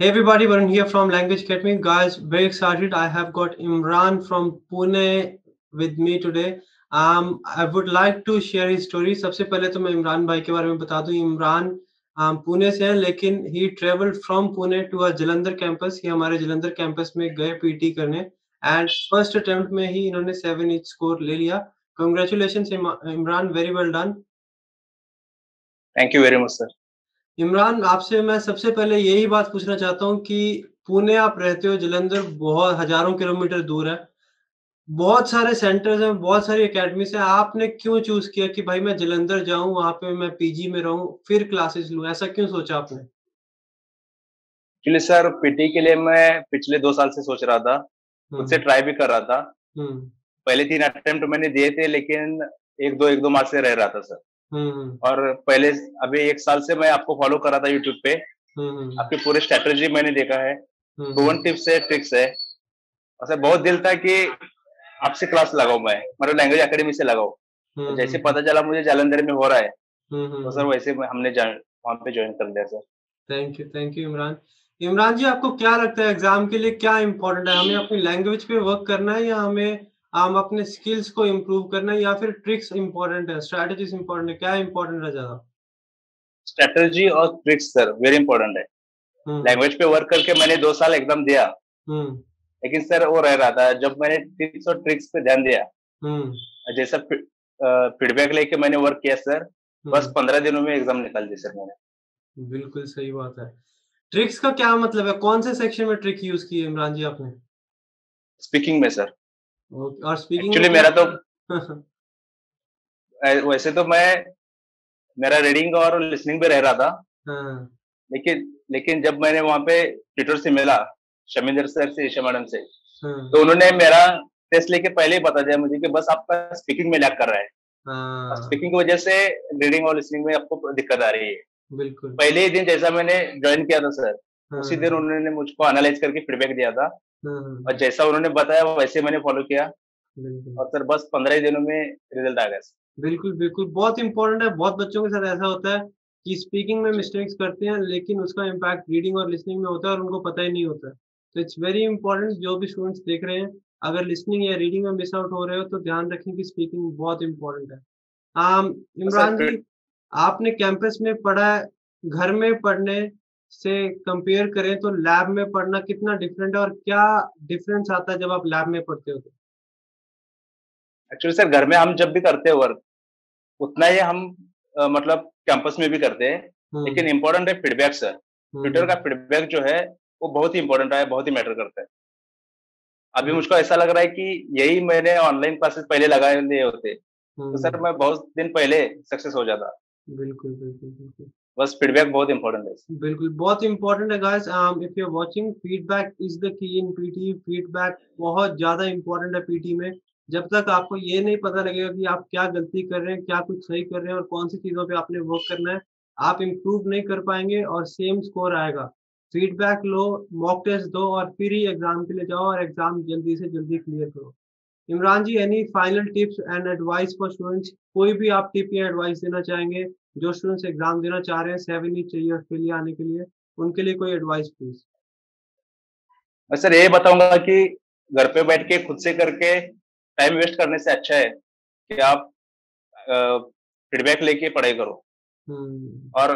Hey everybody, Varun here from Language Academy. Guys, very excited. I have got Imran from Pune with me today. I would like to share his story. सबसे पहले तो मैं इमरान भाई के बारे में बता दूं. इमरान पुणे से हैं, लेकिन he traveled from Pune to our Jalandhar campus. ये हमारे Jalandhar campus में गए पीटी करने and first attempt में ही इन्होंने 7 स्कोर ले लिया. Congratulations Imran, very well done. Thank you very much sir. Imran, आपसे मैं सबसे पहले यही बात पूछना चाहता हूँ कि पुणे आप रहते हो, जालंधर बहुत हजारों किलोमीटर दूर है, बहुत सारे सेंटर्स हैं, बहुत सारी एकेडमीज हैं, आपने क्यों चूज किया कि भाई मैं जालंधर जाऊं, वहां पे मैं पीजी में रहूं, फिर क्लासेस लूं, ऐसा क्यों सोचा आपने? एक्चुअली सर, पीटी के लिए मैं पिछले 2 साल से सोच रहा था, उससे ट्राई भी कर रहा था. पहले 3 अटेम्प्ट मैंने दिए थे, लेकिन एक दो मार्क्स से रह रहा था सर. और पहले अभी 1 साल से मैं आपको फॉलो कर रहा था यूट्यूब पे, आपकी पूरी स्ट्रेटजी मैंने देखा है, प्रूवन टिप्स है, ट्रिक्स है, और सर बहुत दिल था कि आपसे क्लास लगाऊं मैं, मतलब लैंग्वेज एकेडमी से लगाऊं. तो जैसे पता चला मुझे जालंधर में हो रहा है, तो सर वैसे हमने वहाँ पे ज्वाइन कर लिया sir. Thank you Imran. Imran ji, आपको क्या लगता है एग्जाम के लिए क्या इम्पोर्टेंट है? हमें अपनी लैंग्वेज पे वर्क करना है या हमें हम अपने स्किल्स को इम्प्रूव करना है, या फिर ट्रिक्स इम्पोर्टेंट है, स्ट्रेटजीज इम्पोर्टेंट है, क्या इम्पोर्टेंट है ज्यादा? स्ट्रेटजी और ट्रिक्स सर वेरी इम्पोर्टेंट है. लैंग्वेज पे वर्क करके मैंने 2 साल एकदम दिया, लेकिन सर वो रह रहा था. जब मैंने टिप्स और ट्रिक्स पे ध्यान दिया, जैसा फीडबैक लेके मैंने वर्क किया सर, बस 15 दिनों में एग्जाम निकाल दिया सर मैंने. बिल्कुल सही बात है. ट्रिक्स का क्या मतलब है, कौन से सेक्शन में ट्रिक यूज की है इमरान जी आपने? स्पीकिंग में सर. और स्पीकिंग एक्चुअली मेरा तो वैसे तो मेरा रीडिंग और लिसनिंग भी रह रहा था, लेकिन जब मैंने वहां पे ट्यूटर से मिला, शमिंदर सर से, आशा मैडम से, तो उन्होंने मेरा टेस्ट लेके पहले ही बता दिया मुझे कि बस आपका स्पीकिंग में लैग कर रहा है, स्पीकिंग की वजह से रीडिंग और लिसनिंग में आपको दिक्कत आ रही है. बिल्कुल पहले ही दिन जैसा मैंने ज्वाइन किया था सर, उसी दिन उन्होंने मुझको एनालाइज करके फीडबैक दिया था, और जैसा उन्होंने बताया वैसे मैंने फॉलो किया, और सर बस 15 दिनों में रिजल्ट आ गया. बिल्कुल बहुत इंपॉर्टेंट है. बहुत बच्चों के साथ ऐसा होता है कि स्पीकिंग में मिस्टेक्स करते हैं, लेकिन उसका इम्पैक्ट रीडिंग और लिसनिंग में होता है और उनको पता ही नहीं होता. तो इट्स वेरी इंपॉर्टेंट, जो भी स्टूडेंट्स देख रहे हैं, अगर लिसनिंग या रीडिंग में मिस आउट हो रहे हो तो ध्यान रखें कि स्पीकिंग बहुत इम्पोर्टेंट है. इमरान जी, आपने कैंपस में पढ़ा है, घर में पढ़ने से कंपेयर करें तो लैब में पढ़ना कितना डिफरेंट है, और क्या डिफरेंस आता है जब आप लैब में पढ़ते हो? एक्चुअली सर, घर में हम जब भी करते हैं वर्क, उतना ही हम मतलब कैंपस में भी करते हैं, लेकिन इम्पोर्टेंट है फीडबैक सर. ट्विटर का फीडबैक जो है वो बहुत ही इम्पोर्टेंट है, बहुत ही मैटर करता है. अभी मुझको ऐसा लग रहा है कि यही मैंने ऑनलाइन क्लासेस पहले लगाए होते तो सर मैं बहुत दिन पहले सक्सेस हो जाता. बिल्कुल बस फीडबैक बहुत इंपॉर्टेंट है. बिल्कुल बहुत इंपॉर्टेंट है guys. If you are watching, feedback is the key in PT. Feedback बहुत ज्यादा इंपॉर्टेंट है पीटी में. जब तक आपको ये नहीं पता लगेगा कि आप क्या गलती कर रहे हैं, क्या कुछ सही कर रहे हैं और कौन सी चीजों पे आपने वर्क करना है, आप इम्प्रूव नहीं कर पाएंगे और सेम स्कोर आएगा. फीडबैक लो, मॉक टेस्ट दो और फिर ही एग्जाम के लिए जाओ और एग्जाम जल्दी से जल्दी क्लियर करो. Imran ji, any final tips and advice for students? कोई भी आप टिप या एडवाइस देना चाहेंगे जो स्टूडेंट्स एग्जाम देना चाह रहे हैं, 7 चाहिए उसके लिए आने के लिए, उनके लिए कोई एडवाइस प्लीज? मैं सर ये बताऊंगा कि घर पे बैठ के खुद से करके टाइम वेस्ट करने से अच्छा है कि आप फीडबैक लेके पढ़ाई करो. और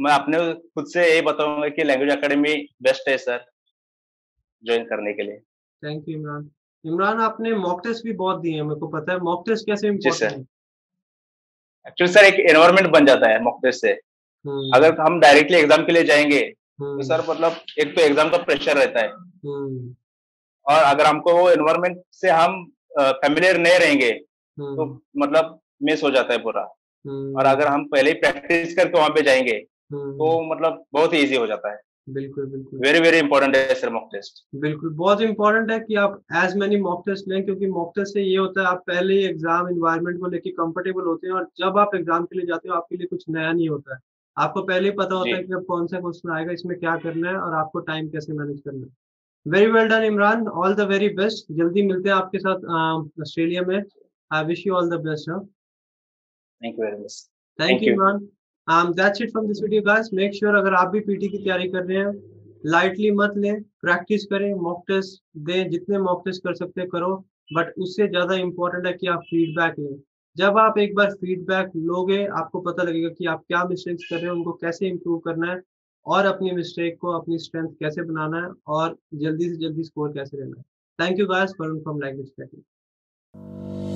मैं अपने खुद से ये बताऊंगा कि लैंग्वेज एकेडमी बेस्ट है सर ज्वाइन करने के लिए. Thank you Imran. इमरान, आपने मॉक टेस्ट भी बहुत दिए हैं, मेरे को पता है. मॉक टेस्ट कैसे इम्पोर्टेंट है? एक्चुअली सर एक एनवायरनमेंट बन जाता है मॉक टेस्ट से. अगर हम डायरेक्टली एग्जाम के लिए जाएंगे तो सर मतलब एक तो एग्जाम का प्रेशर रहता है, और अगर हमको वो एनवायरनमेंट से हम फैमिलियर नहीं रहेंगे तो मतलब मिस हो जाता है पूरा. और अगर हम पहले ही प्रैक्टिस करके वहां पे जाएंगे तो मतलब बहुत ईजी हो जाता है. बिल्कुल वेरी वेरी इंपॉर्टेंट है सर मॉक टेस्ट. बिल्कुल बहुत इंपॉर्टेंट है कि आप एज मेनी मॉक टेस्ट लें, क्योंकि मॉक टेस्ट से ये होता है आप पहले ही एग्जाम एनवायरनमेंट को लेके कंफर्टेबल होते हैं, और जब आप एग्जाम के लिए जाते हो आपके लिए कुछ नया नहीं होता है, आपको पहले ही पता होता है कि अब कौन सा क्वेश्चन आएगा, इसमें क्या करना है और आपको टाइम कैसे मैनेज करना है. Very well done Imran, all the very best. जल्दी मिलते हैं आपके साथ ऑस्ट्रेलिया में. I wish you all the best. Thank you very much. Thank you Imran. That's it from this video guys. Make sure अगर आप भी PT की तैयारी कर रहे हैं लाइटली मत लें, प्रैक्टिस करें, मॉक टेस्ट दें, जितने मॉक टेस्ट कर सकते करो, बट उससे ज़्यादा इम्पोर्टेंट है कि आप फीडबैक लें। जब आप एक बार फीडबैक लोगे आपको पता लगेगा कि आप क्या मिस्टेक्स कर रहे हो, उनको कैसे इम्प्रूव करना है और अपनी मिस्टेक को अपनी स्ट्रेंथ कैसे बनाना है और जल्दी से जल्दी स्कोर कैसे लेना है। Thank you guys, Varun from language factory.